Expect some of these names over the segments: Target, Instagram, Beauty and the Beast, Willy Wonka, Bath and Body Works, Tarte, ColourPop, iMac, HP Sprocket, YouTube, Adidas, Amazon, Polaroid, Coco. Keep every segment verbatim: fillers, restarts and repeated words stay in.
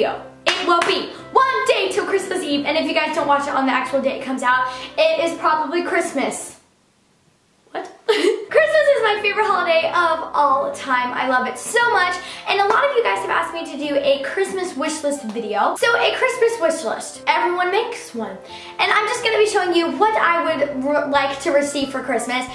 video. It will be one day till Christmas Eve, and if you guys don't watch it on the actual day it comes out, it is probably Christmas. What? Christmas is my favorite holiday of all time. I love it so much, and a lot of you guys have asked me to do a Christmas wish list video. So a Christmas wish list. Everyone makes one. And I'm just going to be showing you what I would like to receive for Christmas.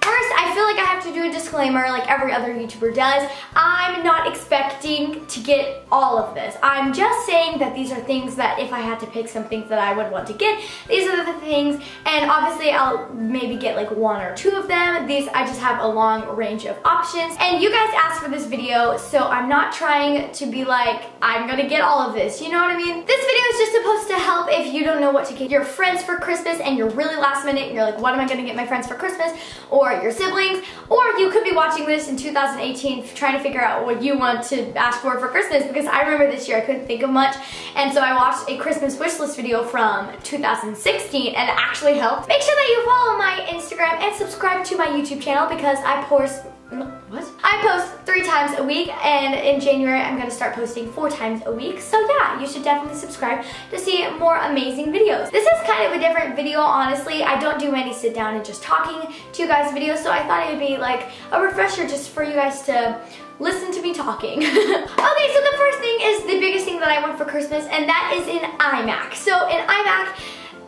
First, I feel like I have to do a disclaimer like every other YouTuber does. I'm not expecting to get all of this. I'm just saying that these are things that if I had to pick some things that I would want to get, these are the things, and obviously I'll maybe get like one or two of them. These, I just have a long range of options. And you guys asked for this video, so I'm not trying to be like, I'm gonna get all of this, you know what I mean? This video is just supposed to help if you don't know what to get your friends for Christmas and you're really last minute and you're like, what am I gonna get my friends for Christmas? Or your siblings, or you could be watching this in two thousand eighteen trying to figure out what you want to ask for for Christmas, because I remember this year I couldn't think of much, and so I watched a Christmas wish list video from two thousand sixteen and it actually helped. Make sure that you follow my Instagram and subscribe to my YouTube channel, because I post what? I post three times a week, and in January I'm going to start posting four times a week. So yeah, you should definitely subscribe to see more amazing videos. This is kind of a different video, honestly. I don't do many sit down and just talking to you guys videos, so I thought it would be like a refresher just for you guys to listen to me talking. Okay, so the first thing is the biggest thing that I want for Christmas, and that is an iMac. So an iMac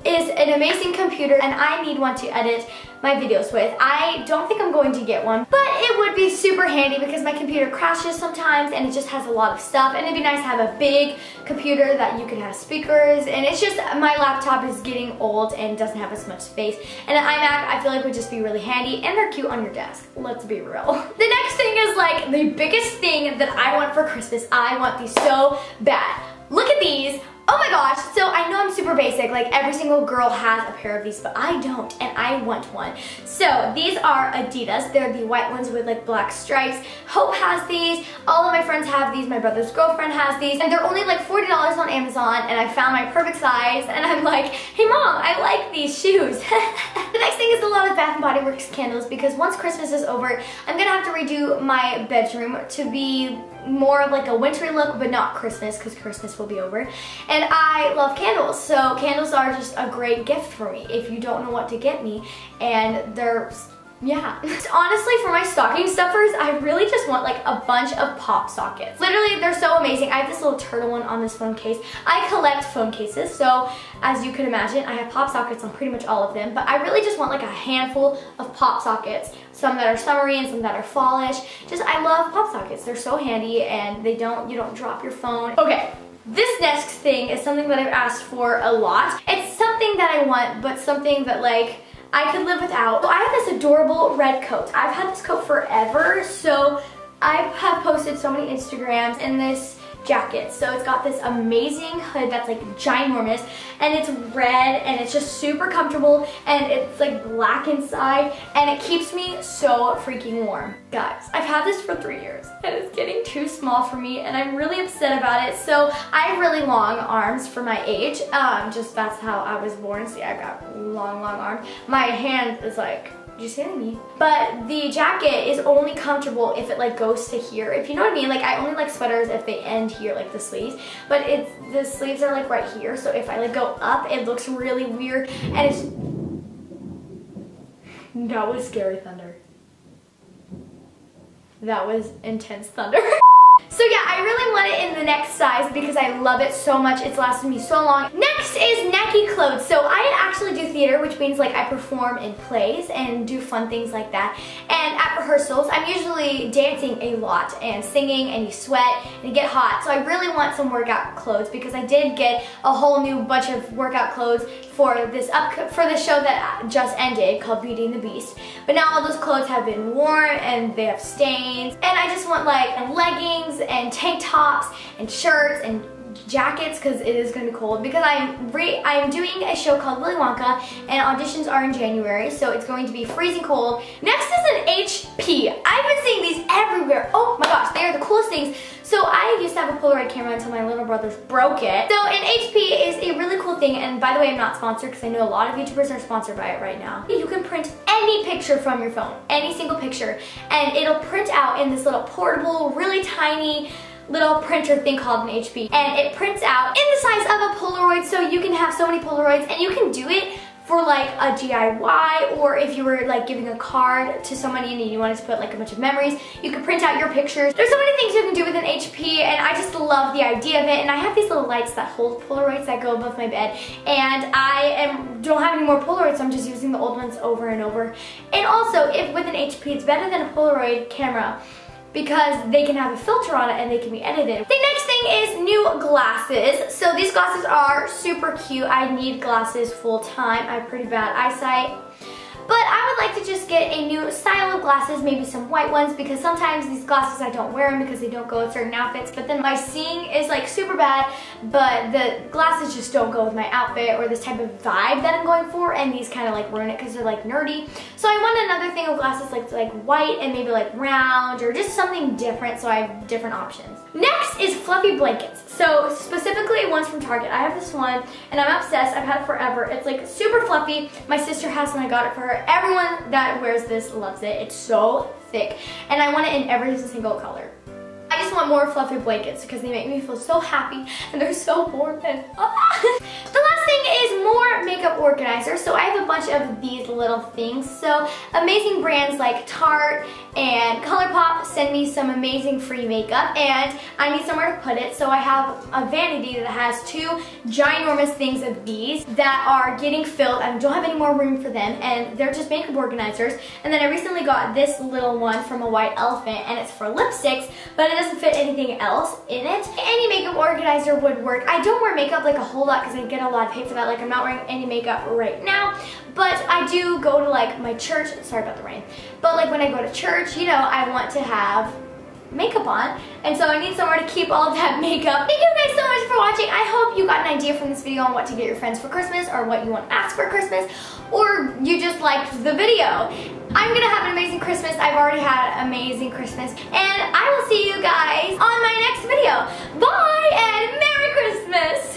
is an amazing computer, and I need one to edit my videos with. I don't think I'm going to get one, but it would be super handy because my computer crashes sometimes and it just has a lot of stuff, and it'd be nice to have a big computer that you can have speakers, and it's just my laptop is getting old and doesn't have as much space, and an iMac I feel like would just be really handy, and they're cute on your desk, let's be real. The next thing is like the biggest thing that I want for Christmas. I want these so bad. Look at these. Oh my gosh, so I know I'm super basic, like every single girl has a pair of these, but I don't, and I want one. So these are Adidas, they're the white ones with like black stripes. Hope has these, all of my friends have these, my brother's girlfriend has these, and they're only like forty dollars on Amazon, and I found my perfect size, and I'm like, hey mom, I like these shoes. The next thing is a lot of Bath and Body Works candles, because once Christmas is over, I'm gonna have to redo my bedroom to be more of like a wintry look, but not Christmas, because Christmas will be over. And I love candles, so candles are just a great gift for me if you don't know what to get me, and they're, yeah. Honestly, for my stocking stuffers, I really just want like a bunch of pop sockets. Literally, they're so amazing. I have this little turtle one on this phone case. I collect phone cases, so as you can imagine, I have pop sockets on pretty much all of them, but I really just want like a handful of pop sockets. Some that are summery and some that are fallish. Just, I love pop sockets. They're so handy, and they don't, you don't drop your phone. Okay. This next thing is something that I've asked for a lot. It's something that I want, but something that like I could live without. So I have this adorable red coat. I've had this coat forever, so I have posted so many Instagrams in this jacket. So it's got this amazing hood that's like ginormous, and it's red, and it's just super comfortable, and it's like black inside, and it keeps me so freaking warm. Guys, I've had this for three years and it's getting too small for me, and I'm really upset about it. So I have really long arms for my age. Um, just that's how I was born. See, I've got long, long arms. My hand is like, did you say me? But the jacket is only comfortable if it like goes to here. If you know what I mean, like I only like sweaters if they end here, like the sleeves. But it's the sleeves are like right here, so if I like go up, it looks really weird, and it's that was scary thunder. That was intense thunder. So yeah, I really want it in the next size because I love it so much. It's lasted me so long. Next is necky clothes. So I actually do theater, which means like I perform in plays and do fun things like that. And at rehearsals, I'm usually dancing a lot and singing, and you sweat and you get hot. So I really want some workout clothes because I did get a whole new bunch of workout clothes for this up for the show that just ended called Beauty and the Beast. But now all those clothes have been worn and they have stains. And I just want like leggings and tank tops and shirts and jackets because it is going to be cold, because I'm re I'm doing a show called Willy Wonka, and auditions are in January, so it's going to be freezing cold. Next is an H P. I've been seeing these everywhere. Oh my gosh, they are the coolest things. So I used to have a Polaroid camera until my little brothers broke it. So an H P is a really cool thing, and by the way, I'm not sponsored because I know a lot of YouTubers are sponsored by it right now. You can print any picture from your phone, any single picture, and it'll print out in this little portable, really tiny little printer thing called an H P, and it prints out in the size of a Polaroid, so you can have so many Polaroids, and you can do it for like a D I Y, or if you were like giving a card to somebody and you wanted to put like a bunch of memories, you could print out your pictures. There's so many things you can do with an H P, and I just love the idea of it. And I have these little lights that hold Polaroids that go above my bed, and I am, don't have any more Polaroids, so I'm just using the old ones over and over. And also, if with an H P, it's better than a Polaroid camera, because they can have a filter on it and they can be edited. The next thing is new glasses. So these glasses are super cute. I need glasses full time. I have pretty bad eyesight. But I would like to just get a new style of glasses, maybe some white ones, because sometimes these glasses I don't wear them because they don't go with certain outfits, but then my seeing is like super bad, but the glasses just don't go with my outfit or this type of vibe that I'm going for, and these kind of like ruin it because they're like nerdy. So I want another thing of glasses like like white and maybe like round or just something different, so I have different options. Next is fluffy blankets. So specifically ones from Target. I have this one and I'm obsessed. I've had it forever. It's like super fluffy. My sister has one, I got it for her. Everyone that wears this loves it. It's so thick, and I want it in every single color. I just want more fluffy blankets because they make me feel so happy, and they're so warm and ah. The last thing is more makeup organizer. So I have a bunch of these little things. So amazing brands like Tarte and ColourPop send me some amazing free makeup, and I need somewhere to put it. So I have a vanity that has two ginormous things of these that are getting filled. I don't have any more room for them, and they're just makeup organizers. And then I recently got this little one from a White Elephant, and it's for lipsticks, but it doesn't fit anything else in it. Any makeup organizer would work. I don't wear makeup like a whole lot because I get a lot of hate for that. Like, I'm not wearing any makeup right now, but I do go to like my church, sorry about the rain, but like when I go to church, you know, I want to have makeup on, and so I need somewhere to keep all of that makeup. Thank you guys so much for watching. I hope you got an idea from this video on what to get your friends for Christmas, or what you want to ask for Christmas, or you just liked the video. I'm gonna have an amazing Christmas. I've already had an amazing Christmas, and I will see you guys on my next video. Bye, and Merry Christmas!